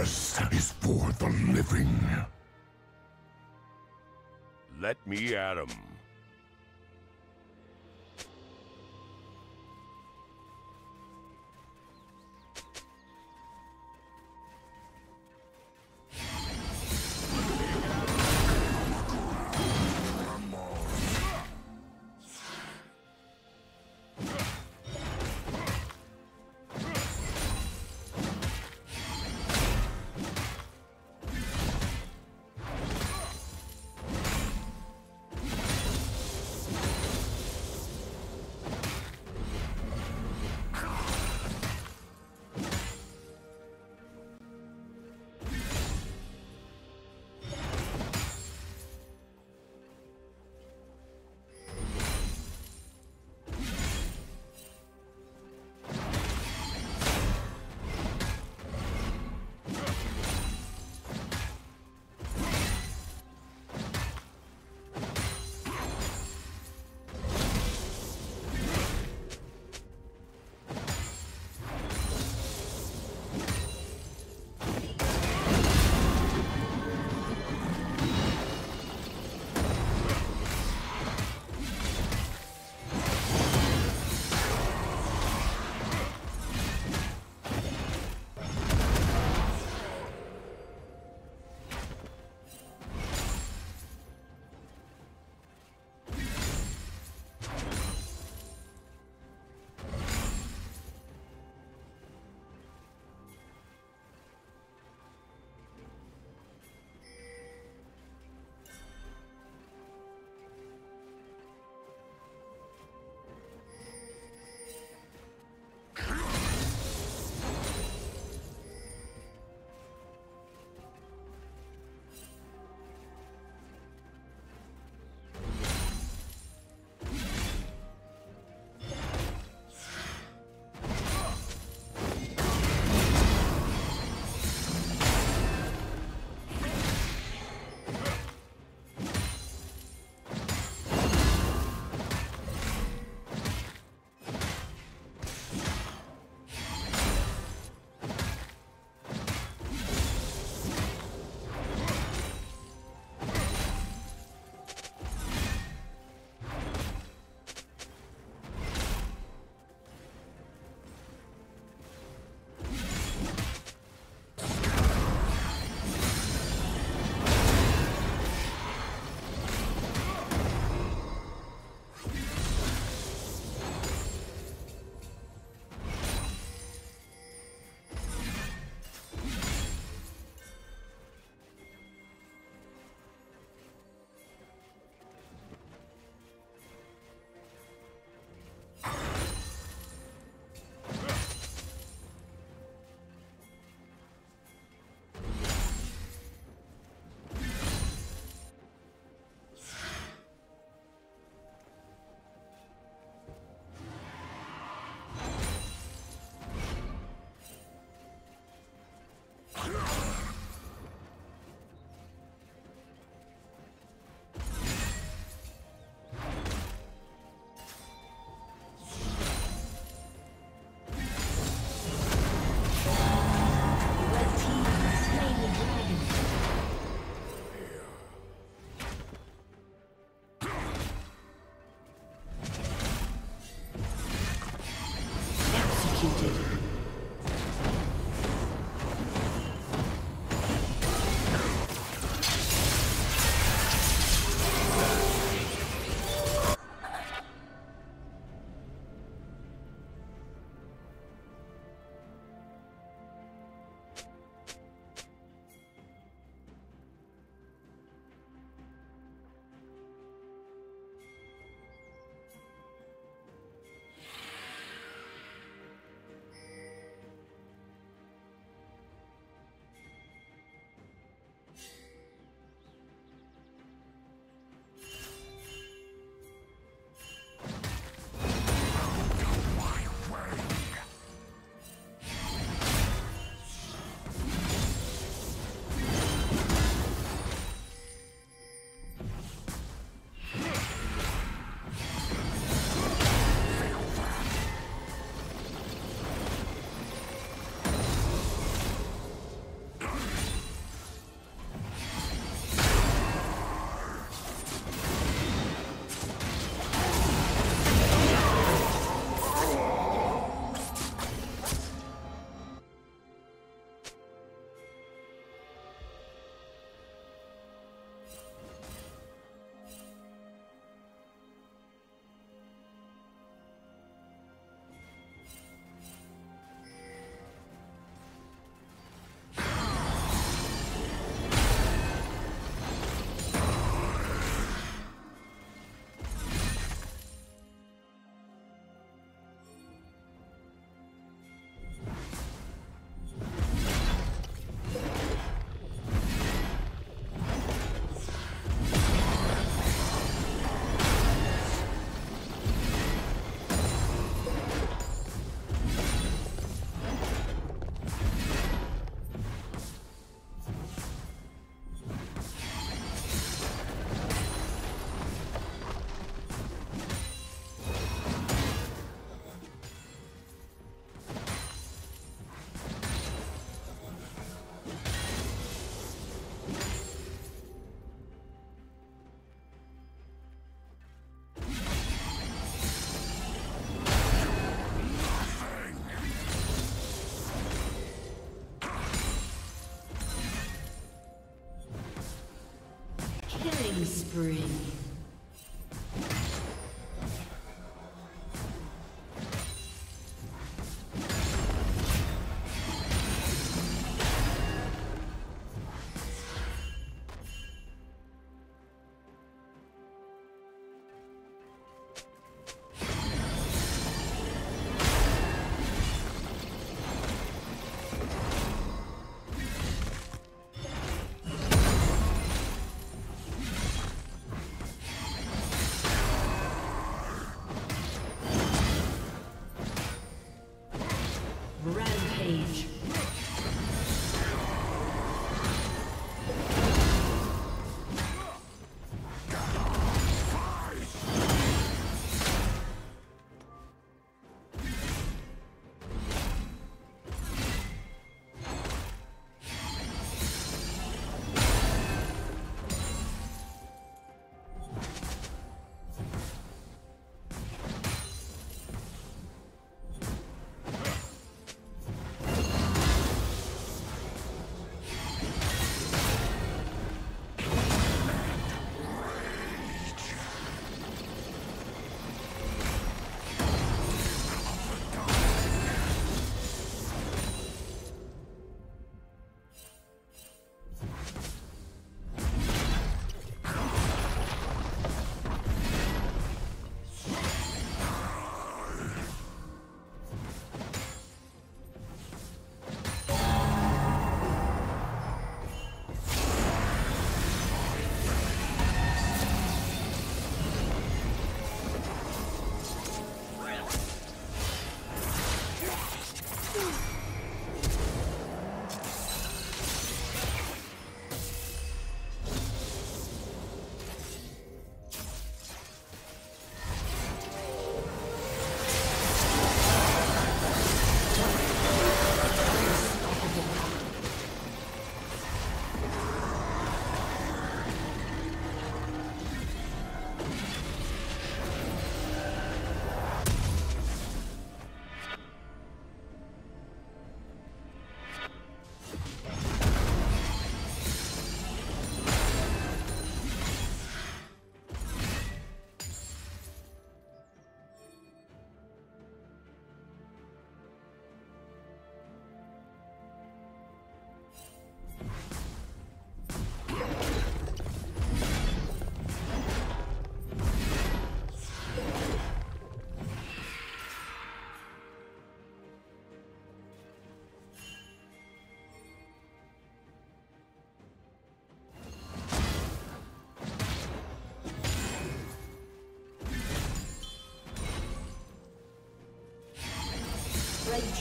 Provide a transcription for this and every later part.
curse is for the living. Let me at 'em.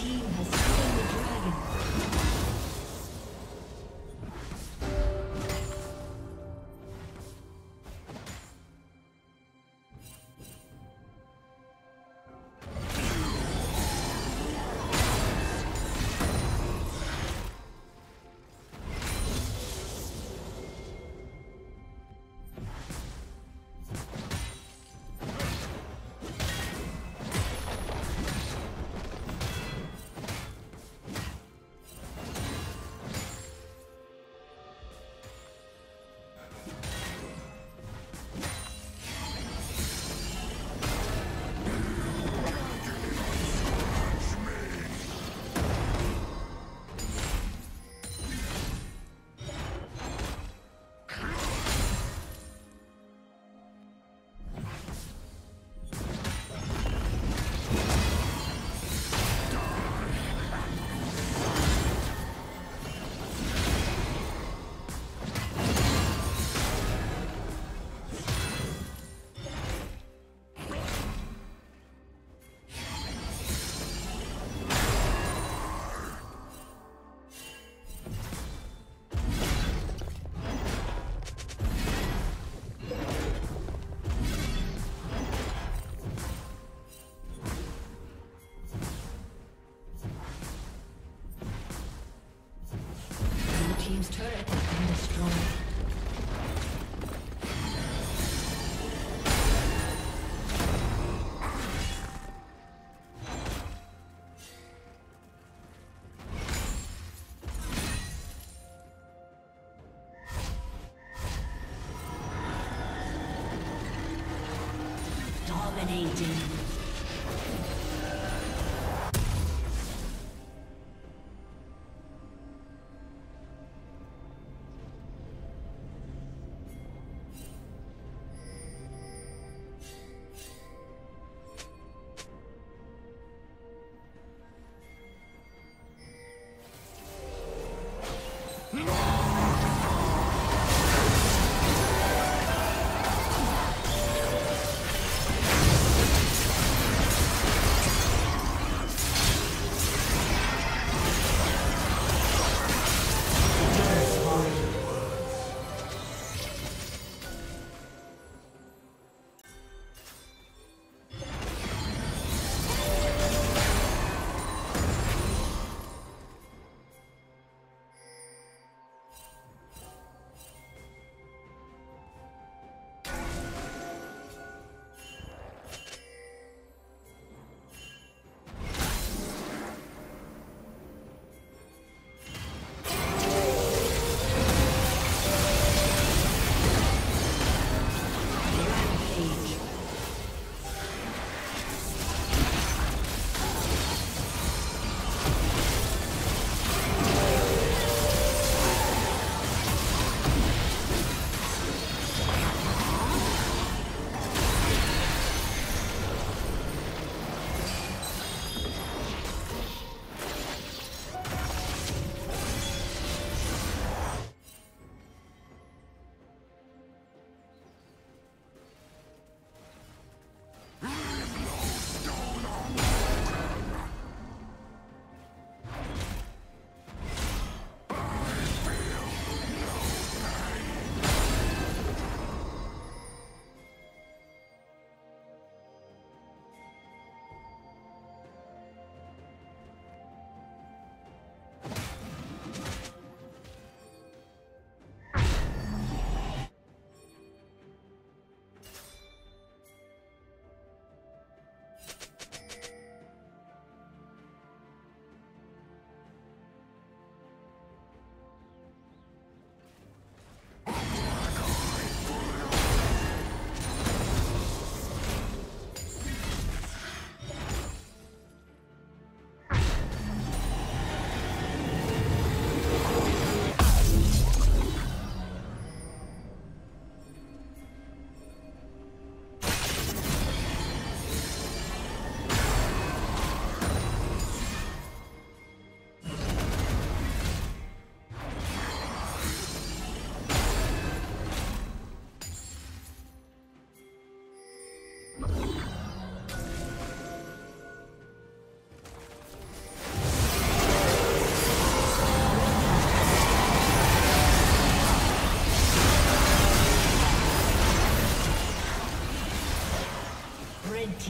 team has slain the dragon. Dominating.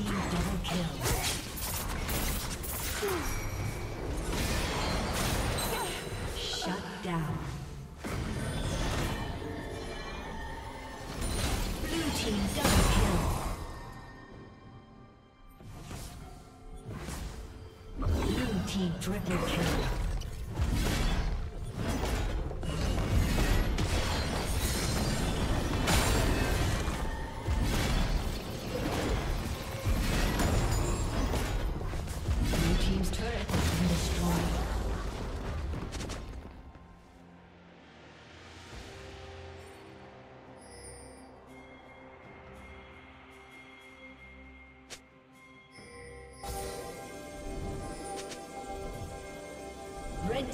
Triple kill. Blue team's turret has been destroyed. Red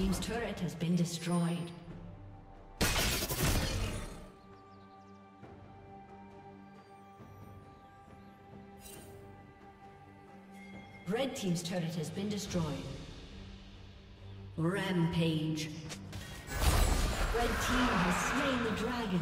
team's turret has been destroyed. Red team's turret has been destroyed. Rampage. Red team has slain the dragon.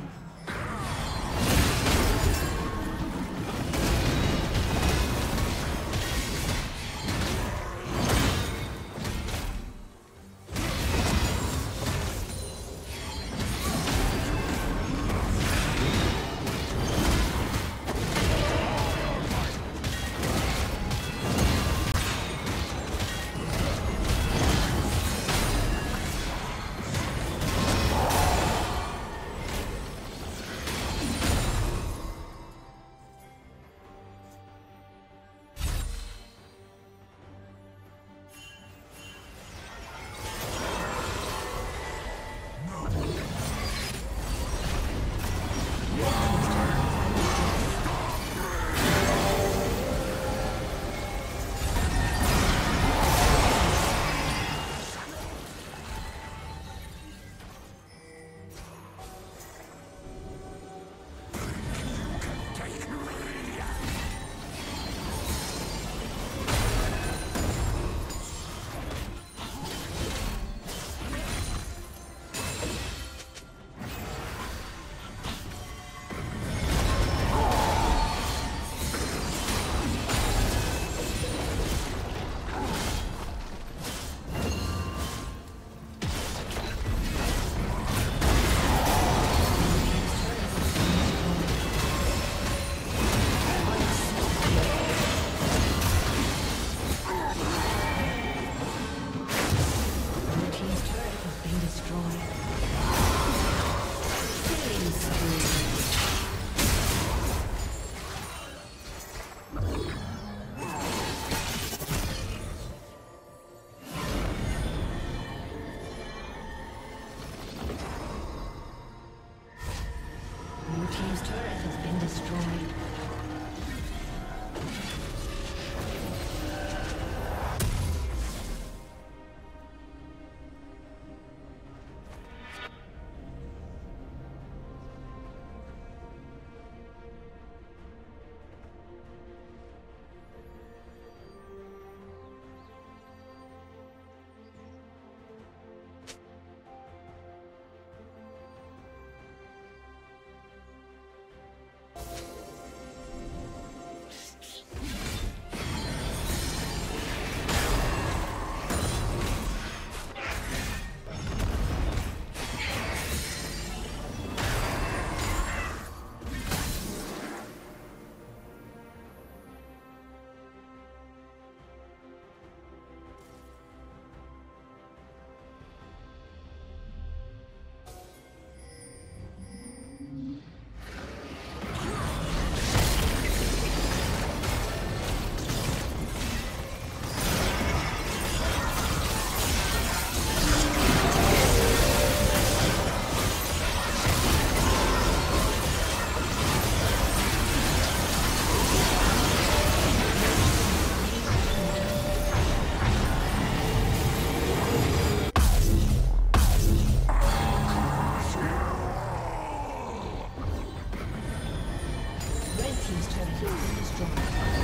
He's trying to destroy.